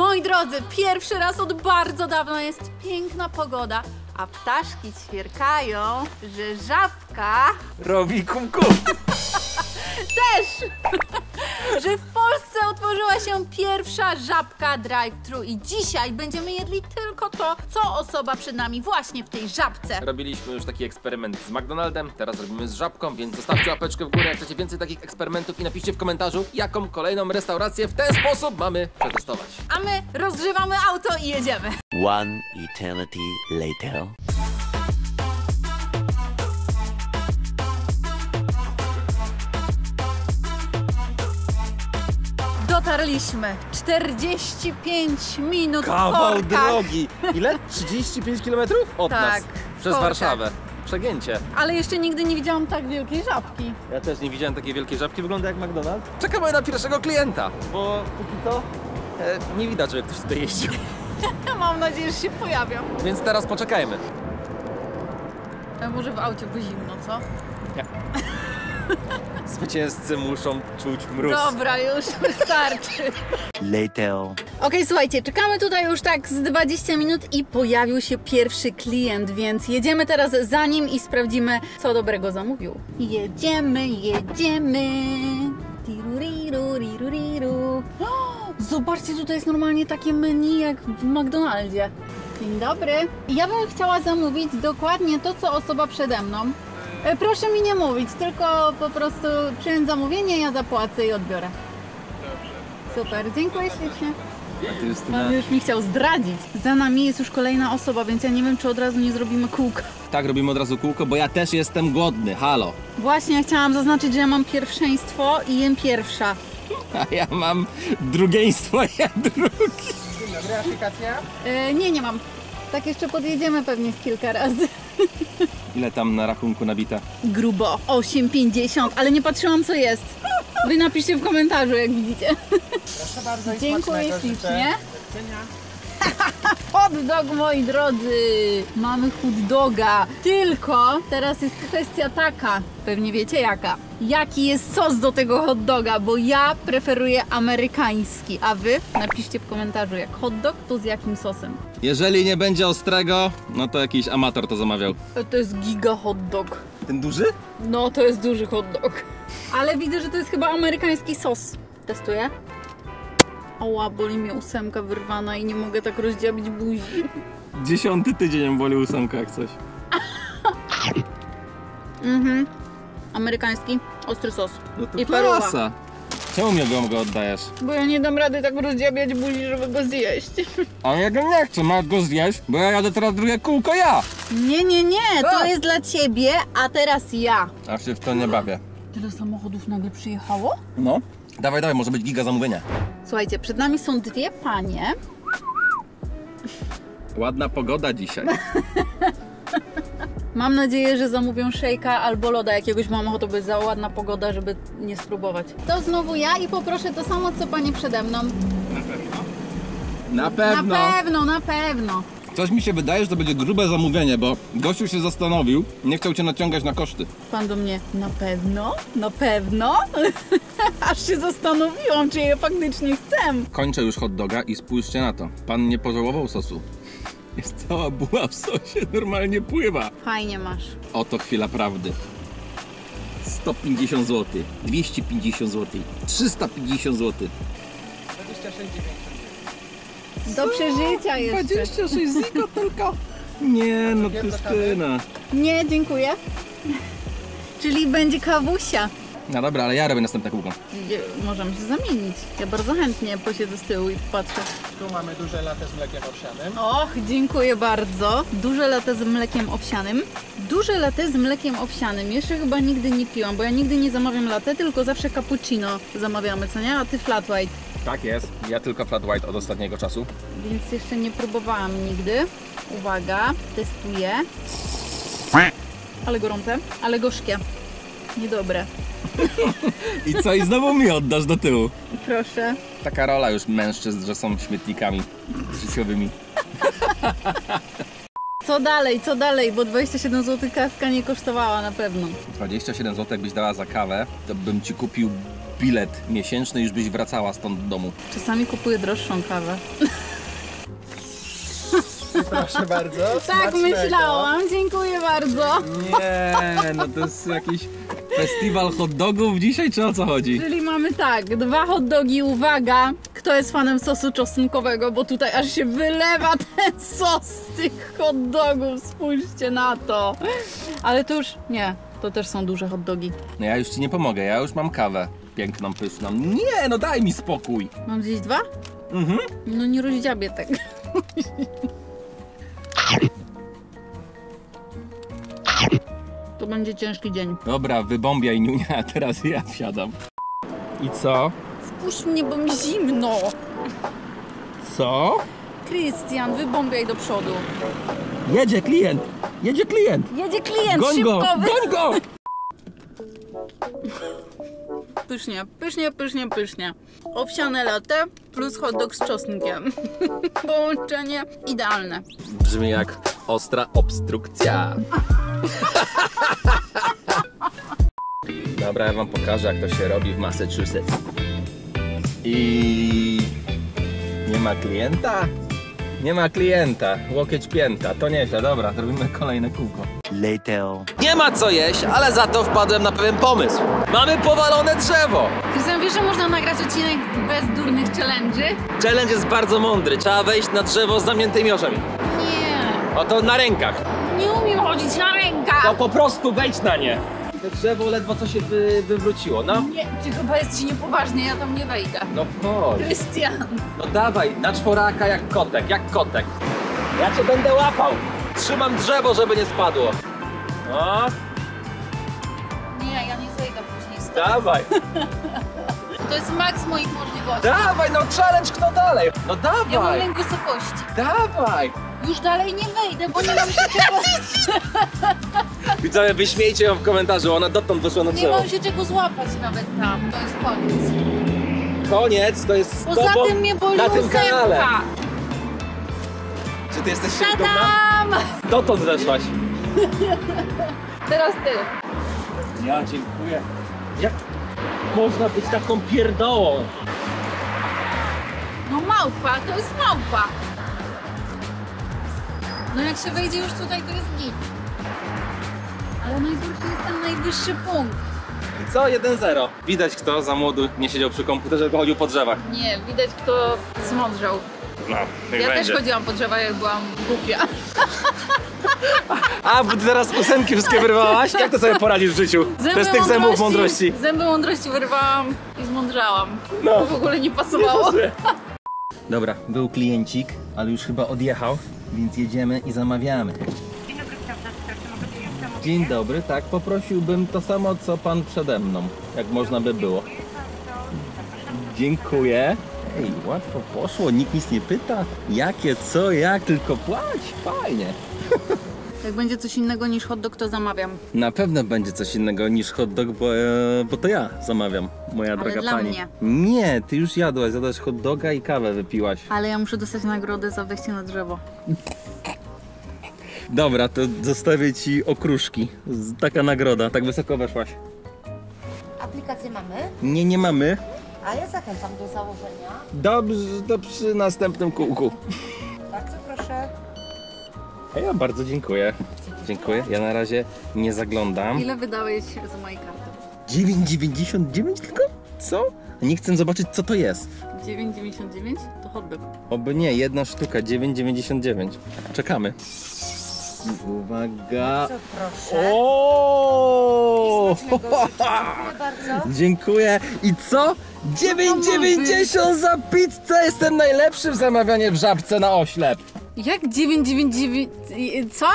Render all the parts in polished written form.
Moi drodzy, pierwszy raz od bardzo dawna jest piękna pogoda, a ptaszki ćwierkają, że Żabka robi kumku. Też! Że w Polsce otworzyła się pierwsza Żabka drive-thru i dzisiaj będziemy jedli tylko to, co osoba przed nami właśnie w tej Żabce. Robiliśmy już taki eksperyment z McDonald'em, teraz robimy z Żabką, więc zostawcie łapeczkę w górę, jak chcecie więcej takich eksperymentów i napiszcie w komentarzu, jaką kolejną restaurację w ten sposób mamy przetestować. A my rozgrzewamy auto i jedziemy. One eternity later. Dotarliśmy 45 minut kawał drogi. Ile? 35 km od nas? Przez Warszawę. Przegięcie. Ale jeszcze nigdy nie widziałam tak wielkiej Żabki. Ja też nie widziałem takiej wielkiej Żabki. Wygląda jak McDonald's. Czekamy na pierwszego klienta, bo póki to nie widać, żeby ktoś tutaj jeździł. Mam nadzieję, że się pojawią. Więc teraz poczekajmy. Może w aucie by zimno, co? Nie. Zwycięzcy muszą czuć mróz. Dobra, już wystarczy. Later. Okej, słuchajcie, czekamy tutaj już tak z 20 minut i pojawił się pierwszy klient, więc jedziemy teraz za nim i sprawdzimy, co dobrego zamówił. Jedziemy, jedziemy. Tiruriru. Zobaczcie, tutaj jest normalnie takie menu jak w McDonaldzie. Dzień dobry. Ja bym chciała zamówić dokładnie to, co osoba przede mną. Proszę mi nie mówić, tylko po prostu przyjąć zamówienie, ja zapłacę i odbiorę. Dobrze. Super, dziękuję ślicznie. Pan już mi chciał zdradzić. Za nami jest już kolejna osoba, więc ja nie wiem, czy od razu nie zrobimy kółka. Tak, robimy od razu kółko, bo ja też jestem głodny, halo. Właśnie, ja chciałam zaznaczyć, że ja mam pierwszeństwo i jem pierwsza. A ja mam drugieństwo, ja drugi. Dzień dobry, aplikacja? Nie mam. Tak jeszcze podjedziemy pewnie kilka razy. Ile tam na rachunku nabita? Grubo 8,50, ale nie patrzyłam, co jest. Wy napiszcie w komentarzu, jak widzicie. Proszę bardzo. Dziękuję ślicznie. Hot dog, moi drodzy. Mamy hot doga. Tylko teraz jest kwestia taka, pewnie wiecie jaka. Jaki jest sos do tego hot doga, bo ja preferuję amerykański. A wy napiszcie w komentarzu, jak hot dog, to z jakim sosem. Jeżeli nie będzie ostrego, no to jakiś amator to zamawiał. To jest giga hot dog. Ten duży? No, to jest duży hot dog. Ale widzę, że to jest chyba amerykański sos. Testuję. Oła, boli mnie ósemka wyrwana i nie mogę tak rozdziabić buzi. 10. tydzień boli ósemka jak coś. Amerykański, ostry sos. No to i paruwa. Czemu mi go oddajesz? Bo ja nie dam rady tak rozdziabiać buzi, żeby go zjeść. A ja go nie chcę, masz go zjeść, bo ja jadę teraz drugie kółko ja. Nie, to jest dla ciebie, a teraz ja. A się w to nie bawię. Tyle samochodów nagle przyjechało? No. Dawaj, może być giga zamówienia. Słuchajcie, przed nami są dwie panie. Ładna pogoda dzisiaj. Mam nadzieję, że zamówią szejka albo loda jakiegoś, mam ochotę, by za ładna pogoda, żeby nie spróbować. To znowu ja i poproszę to samo, co pani przede mną. Na pewno? Na pewno! Na pewno! Coś mi się wydaje, że to będzie grube zamówienie, bo gościu się zastanowił, nie chciał cię naciągać na koszty. Pan do mnie, na pewno? Aż się zastanowiłam, czy je faktycznie chcę. Kończę już hot doga i spójrzcie na to. Pan nie pożałował sosu. Jest cała buła w sosie, normalnie pływa. Fajnie masz. Oto chwila prawdy. 150 zł, 250 zł, 350 zł. 26,90. Do przeżycia jeszcze. 26 zł tylko. Nie no, Krystyna. Nie, dziękuję. Czyli będzie kawusia. No dobra, ale ja robię następne kółko. Możemy się zamienić. Ja bardzo chętnie posiedzę z tyłu i patrzę. Tu mamy duże latte z mlekiem owsianym. Och, dziękuję bardzo. Duże latte z mlekiem owsianym. Duże latte z mlekiem owsianym. Jeszcze chyba nigdy nie piłam, bo ja nigdy nie zamawiam latte, tylko zawsze cappuccino zamawiamy, co nie? A ty flat white. Tak jest. Ja tylko flat white od ostatniego czasu. Więc jeszcze nie próbowałam nigdy. Uwaga, testuję. Ale gorące, ale gorzkie. Niedobre. I co? I znowu mi oddasz do tyłu. Proszę. Taka rola już mężczyzn, że są śmietnikami życiowymi. Co dalej? Bo 27 zł kawka nie kosztowała na pewno. 27 zł jakbyś dała za kawę, to bym ci kupił bilet miesięczny, już byś wracała stąd do domu. Czasami kupuję droższą kawę. Proszę bardzo. Tak myślałam, dziękuję bardzo. Nie, no to jest jakiś festiwal hot dogów dzisiaj, czy o co chodzi? Czyli mamy tak, 2 hot dogi, uwaga, kto jest fanem sosu czosnkowego, bo tutaj aż się wylewa ten sos z tych hot dogów, spójrzcie na to. Ale to już nie, to też są duże hot dogi. No ja już ci nie pomogę, ja już mam kawę piękną, pyszną. Nie, no daj mi spokój. Mam gdzieś 2? Mhm. No nie rozdziabię tak. To będzie ciężki dzień. Dobra, wybąbiaj Niunia, a teraz ja wsiadam. I co? Wpuść mnie, bo mi zimno. Co? Krystian, wybąbiaj do przodu. Jedzie klient! Jedzie klient! Jedzie klient! Goń go! Goń go! Pysznie, pysznie, pysznie, pysznie. Owsiane latte plus hot dog z czosnkiem. Połączenie idealne. Brzmi jak ostra obstrukcja. Dobra, ja wam pokażę, jak to się robi w Massachusetts. I nie ma klienta? Nie ma klienta, łokieć pięta, to nieźle, dobra, zrobimy kolejne kółko. Later. Nie ma co jeść, ale za to wpadłem na pewien pomysł. Mamy powalone drzewo! Krystian, wiesz, że można nagrać odcinek bez durnych challenge'y? Challenge jest bardzo mądry, trzeba wejść na drzewo z zamkniętymi oczami. Nie. Oto na rękach. Nie umiem chodzić na rękach. To po prostu wejdź na nie. To drzewo ledwo co się wywróciło, no. Nie, ty chyba jesteś niepoważny, ja tam nie wejdę. No chodź. Krystian. No dawaj, na czworaka jak kotek, jak kotek. Ja cię będę łapał. Trzymam drzewo, żeby nie spadło. No. Nie, ja nie zejdę później stąd. Dawaj. To jest maks moich możliwości. Dawaj, no challenge, kto dalej? No dawaj. Ja mam lęk wysokości. Dawaj. Już dalej nie wejdę, bo nie mam się czego... Widzowie, wyśmiejcie ją w komentarzu, ona dotąd wyszła na drzewo. Nie mam się czego złapać nawet tam, to jest koniec. Koniec, to jest z tobą, poza tym mnie boli na tym kanale. Czy ty jesteś się dumna? Dotąd zeszłaś. Teraz ty. Ja dziękuję. Jak można być taką pierdołą? No małpa, to jest małpa. No jak się wejdzie już tutaj, to jest git. Ale najgorszy jest ten najwyższy punkt. I co? 1-0. Widać, kto za młodu nie siedział przy komputerze, tylko chodził po drzewach. Nie, widać, kto zmądrzał. No, niech będzie. Ja też chodziłam po drzewach, jak byłam głupia. A, bo teraz ósemki wszystkie wyrwałaś? Jak to sobie poradzisz w życiu? Bez tych zębów mądrości. Zęby mądrości wyrwałam i zmądrzałam. No. To w ogóle nie pasowało. Nie. Dobra, był kliencik, ale już chyba odjechał. Więc jedziemy i zamawiamy. Dzień dobry, chciałam. Dzień dobry, tak, poprosiłbym to samo, co pan przede mną, jak można by było. Dziękuję. Ej, łatwo poszło, nikt nic nie pyta. Jakie, co, jak, tylko płać, fajnie. Jak będzie coś innego niż hot dog, to zamawiam. Na pewno będzie coś innego niż hot dog, bo to ja zamawiam, moja droga pani. Ale dla mnie. Nie, ty już jadłaś, jadłaś hot doga i kawę wypiłaś. Ale ja muszę dostać nagrodę za wejście na drzewo. Dobra, to zostawię ci okruszki. Taka nagroda, tak wysoko weszłaś. Aplikację mamy? Nie, nie mamy. A ja zachęcam do założenia. Dobrze, to przy następnym kółku. Bardzo proszę. Ja bardzo dziękuję. Dziękuję. Ja na razie nie zaglądam. Ile wydałeś za mojej karty? 9,99 tylko? Co? Nie chcę zobaczyć, co to jest. 9,99 to hot dog. Oby nie, jedna sztuka, 9,99. Czekamy. Uwaga. Bardzo proszę. O! Dziękuję bardzo. Dziękuję. I co? 9,90 za pizzę! Jestem najlepszy w zamawianie w Żabce na oślep. Jak 9,99? Co?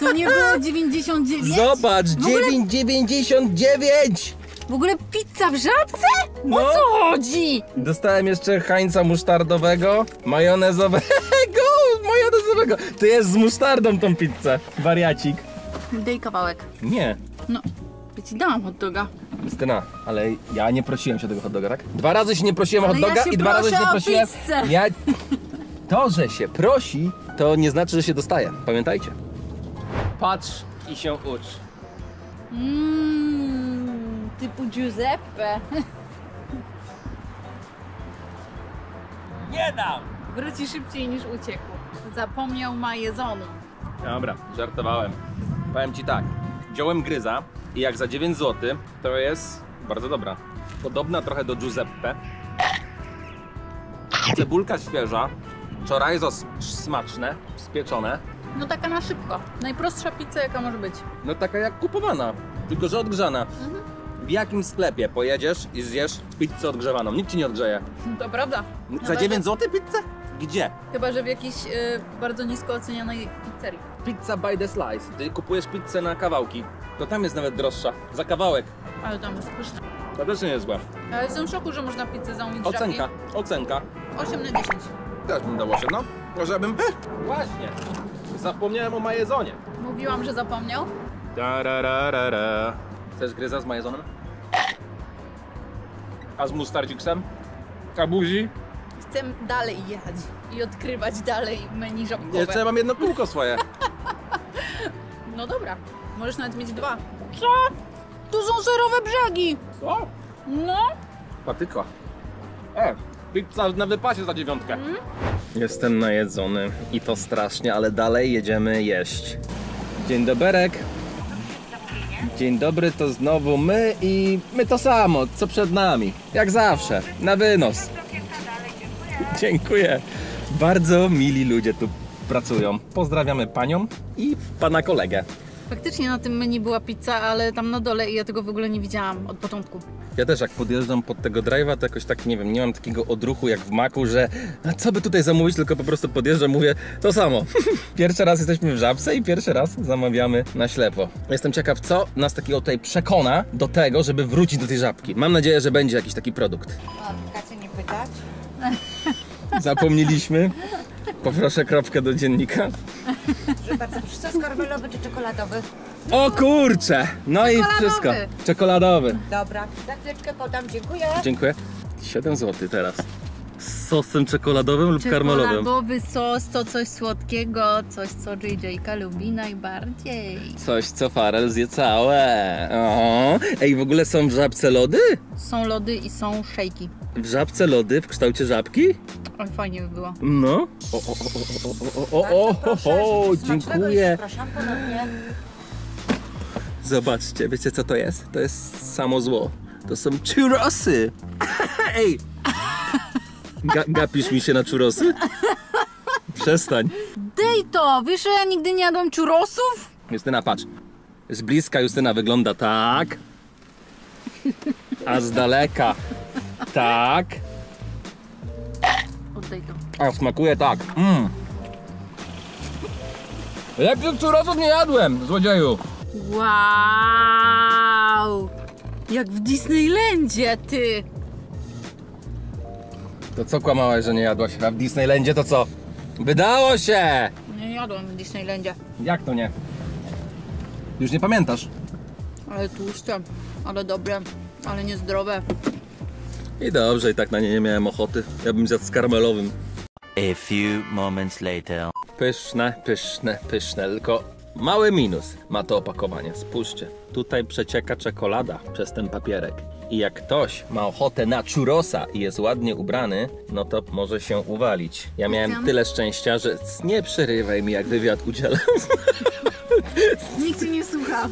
To nie było 99? Zobacz, 9,99! W ogóle pizza w Żabce? No. O co chodzi? Dostałem jeszcze hańca musztardowego, majonezowego, majonezowego. To jest z musztardą tą pizzę, wariacik. Daj kawałek. Nie. No, by ci dałam hot doga. Krystyna, ale ja nie prosiłem się o tego hot doga, tak? 2 razy się nie prosiłem o hot doga i 2 razy się nie prosiłem... Ja... To, że się prosi, to nie znaczy, że się dostaje. Pamiętajcie. Patrz i się ucz. typu Giuseppe. Nie dam! Wróci szybciej niż uciekł. Zapomniał majezonu. Dobra, żartowałem. Powiem ci tak, wziąłem gryza i jak za 9 zł, to jest bardzo dobra. Podobna trochę do Giuseppe. Cebulka świeża, chorizo smaczne, spieczone. No taka na szybko, najprostsza pizza jaka może być. No taka jak kupowana, tylko że odgrzana. Mhm. W jakim sklepie pojedziesz i zjesz pizzę odgrzewaną? Nikt ci nie odgrzeje. To prawda. No za 9 zł pizzę? Gdzie? Chyba że w jakiejś bardzo nisko ocenianej pizzerii. Pizza by the slice. Ty kupujesz pizzę na kawałki, to tam jest nawet droższa. Za kawałek. Ale tam jest pyszne. To też nie jest złe. Ale jestem w szoku, że można pizzę zamówić. Ocenka, żabki. Ocenka. 8 na 10. Też bym dał 8, no. Może bym... Właśnie. Zapomniałem o majezonie. Mówiłam, że zapomniał. Tarararara. Chcesz gryza z majezonem? A z mustardziksem? Kabuzi? Chcę dalej jechać i odkrywać dalej menu żabkowe. Jeszcze ja mam jedno kółko swoje. No dobra, możesz nawet mieć dwa. Co? Tu są serowe brzegi. Co? No. Patyka. Pizza na wypasie za 9. Jestem najedzony i to strasznie, ale dalej jedziemy jeść. Dzień doberek. Dzień dobry, to znowu my i my to samo, co przed nami. Jak zawsze, na wynos. Dziękuję. Bardzo mili ludzie tu pracują. Pozdrawiamy panią i pana kolegę. Faktycznie na tym menu była pizza, ale tam na dole i ja tego w ogóle nie widziałam od początku. Ja też jak podjeżdżam pod tego drive'a, to jakoś tak, nie wiem, nie mam takiego odruchu jak w Macu, że co by tutaj zamówić, tylko po prostu podjeżdżam, mówię to samo. Pierwszy raz jesteśmy w Żabce i pierwszy raz zamawiamy na ślepo. Jestem ciekaw, co nas takiego tutaj przekona do tego, żeby wrócić do tej Żabki. Mam nadzieję, że będzie jakiś taki produkt. O kasę nie pytać? Zapomnieliśmy. Poproszę kropkę do dziennika. Proszę bardzo, wszystko skarmelowy czy czekoladowy? O kurcze! No i wszystko. Czekoladowy. Dobra, za chwileczkę podam, dziękuję. Dziękuję. 7 zł teraz. Z sosem czekoladowym lub karmelowym? Czekoladowy sos to coś słodkiego, coś co JJ-ka lubi najbardziej. Coś co Farel zje całe. O, ej, w ogóle są w Żabce lody? Są lody i są szejki. W Żabce lody w kształcie żabki? Oj, fajnie by było. No. O, dziękuję. Zapraszam ponownie. Zobaczcie, wiecie co to jest? To jest samo zło. To są churrosy. Ej! Gapisz mi się na churrosy? Przestań. Dej to! Wiesz, że ja nigdy nie jadłem churrosów? Justyna, patrz. Z bliska Justyna wygląda tak. A z daleka tak. Oddaj to. A smakuje tak. Lepszych churrosów nie jadłem, złodzieju. Wow! Jak w Disneylandzie, ty! To co kłamałaś, że nie jadłaś? A w Disneylandzie to co? Wydało się! Nie jadłam w Disneylandzie. Jak to nie? Już nie pamiętasz. Ale tłuste, ale dobre, ale niezdrowe. I dobrze, i tak na nie nie miałem ochoty. Ja bym zjadł z karmelowym. A few moments later. Pyszne, pyszne, pyszne, tylko mały minus ma to opakowanie. Spójrzcie, tutaj przecieka czekolada przez ten papierek. I jak ktoś ma ochotę na churrosa i jest ładnie ubrany, no to może się uwalić. Ja miałem tyle szczęścia, że nie przerywaj mi, jak wywiad udzielam. Nikt ci nie słucha.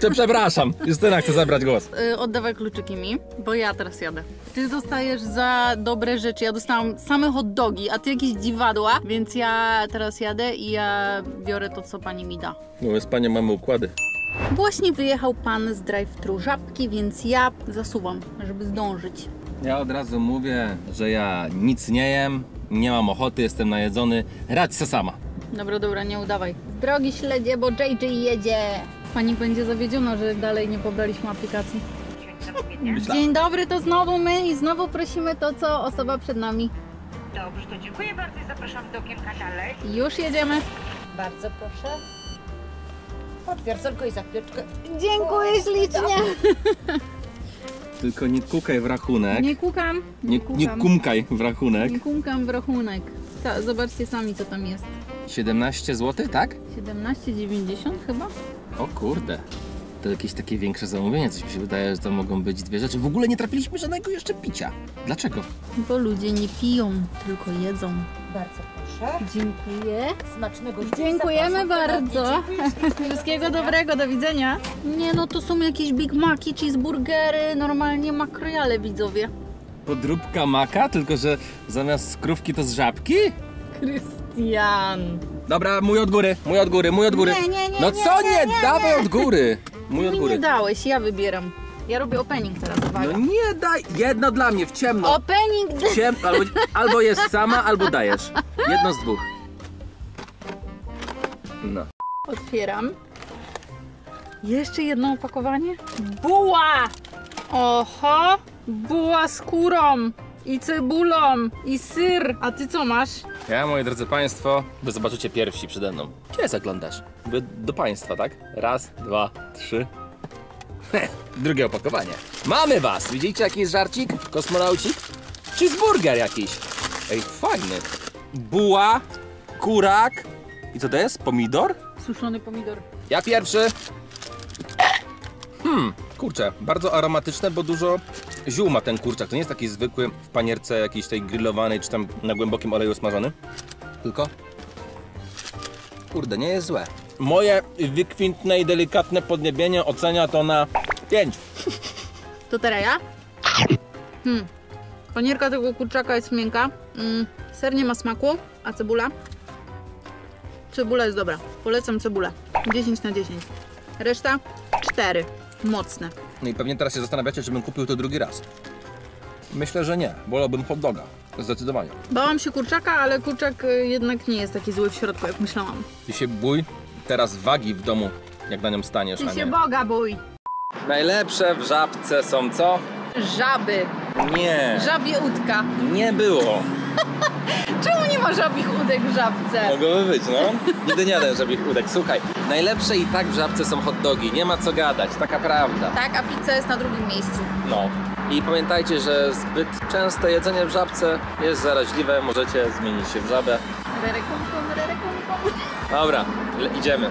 To przepraszam, Justyna chce zabrać głos. Oddawaj kluczyki mi, bo ja teraz jadę. Ty dostajesz za dobre rzeczy, ja dostałam same hot dogi, a ty jakieś dziwadła, więc ja teraz jadę i ja biorę to, co pani mi da. No z panią mamy układy. Właśnie wyjechał pan z drive-thru Żabki, więc ja zasuwam, żeby zdążyć. Ja od razu mówię, że ja nic nie jem, nie mam ochoty, jestem najedzony. Radź se sama. Dobra, dobra, nie udawaj. Drogi śledzie, bo JJ jedzie. Pani będzie zawiedziona, że dalej nie pobraliśmy aplikacji. Dzień dobry, to znowu my i znowu prosimy to, co osoba przed nami. Dobrze, to dziękuję bardzo i zapraszam do okienka dalej. Już jedziemy. Bardzo proszę. Potwierdzonko i zapieczkę. Dziękuję ślicznie. Tylko nie kukaj w rachunek. Nie kukam. Nie kumkaj w rachunek. Nie kumkam w rachunek. Zobaczcie sami, co tam jest. 17 zł, tak? 17,90 chyba. O kurde. to jakieś takie większe zamówienie, coś mi się wydaje, że to mogą być dwie rzeczy. W ogóle nie trafiliśmy żadnego jeszcze picia. Dlaczego? Bo ludzie nie piją, tylko jedzą. Bardzo proszę. Dziękuję. Smacznego. Dziękujemy bardzo. Wszystkiego dobrego, do widzenia. Nie no, to są jakieś Big Maci, cheeseburgery, normalnie makrojale, widzowie. Podróbka maka, tylko że zamiast z krówki to z żabki? Krystian. Dobra, mój od góry, mój od góry, mój od góry. Nie, no co nie? Dawaj od góry. Mój od góry. Nie dałeś, ja wybieram. Ja robię opening teraz, uwaga. No nie daj, jedno dla mnie, w ciemno. Opening. W ciemno, albo jest sama, albo dajesz. Jedno z dwóch. No. Otwieram. Jeszcze jedno opakowanie. Buła! Oho, buła z kurą i cebulą i syr. A ty co masz? Ja, moi drodzy państwo, wy zobaczycie pierwsi przede mną. Gdzie zaglądasz? Wy do państwa, tak? Raz, dwa, trzy. Drugie opakowanie. Mamy was! Widzicie jaki jest żarcik? Kosmonaucik? Cheeseburger jakiś. Ej, fajny. Buła, kurak. I co to jest? Pomidor? Suszony pomidor. Ja pierwszy. Kurczak, bardzo aromatyczne, bo dużo ziół ma ten kurczak. To nie jest taki zwykły w panierce jakiejś tej grillowanej, czy tam na głębokim oleju smażony. Tylko, kurde, nie jest złe. Moje wykwintne i delikatne podniebienie ocenia to na 5. To teraz ja? Panierka tego kurczaka jest miękka. Ser nie ma smaku, a cebula? Cebula jest dobra. Polecam cebulę. 10 na 10. Reszta? 4. Mocne. No i pewnie teraz się zastanawiacie, czy bym kupił to drugi raz. Myślę, że nie. Wolałbym hot doga. Zdecydowanie. Bałam się kurczaka, ale kurczak jednak nie jest taki zły w środku, jak myślałam. Ty się bój teraz wagi w domu, jak na nią staniesz. Ty się Boga bój. Najlepsze w Żabce są co? Żaby. Nie. Żabie udka. Nie było. Czemu nie ma żabich udek w Żabce? Mogłoby być, no. Nigdy nie jadłem żabich udek. Słuchaj, najlepsze i tak w Żabce są hot dogi. Nie ma co gadać, taka prawda. Tak, a pizza jest na drugim miejscu. No. I pamiętajcie, że zbyt częste jedzenie w Żabce jest zaraźliwe. Możecie zmienić się w żabę. Rerekumkum. Dobra, idziemy.